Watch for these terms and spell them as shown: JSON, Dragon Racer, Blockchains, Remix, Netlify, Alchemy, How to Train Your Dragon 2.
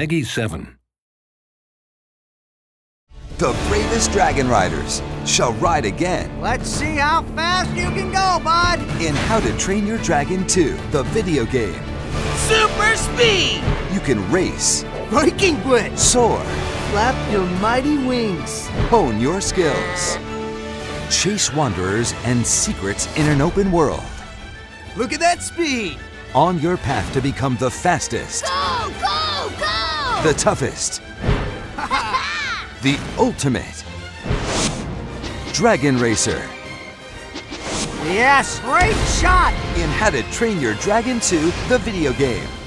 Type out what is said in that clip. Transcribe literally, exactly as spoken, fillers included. Peggy seven. The bravest dragon riders shall ride again. Let's see how fast you can go, bud. In How to Train Your Dragon two, the video game. Super speed! You can race. Breaking blitz! Soar. Flap your mighty wings. Hone your skills. Chase wanderers and secrets in an open world. Look at that speed! On your path to become the fastest. Go, go, go! The toughest. The ultimate dragon racer. Yes, great shot! In How to Train Your Dragon two, the video game.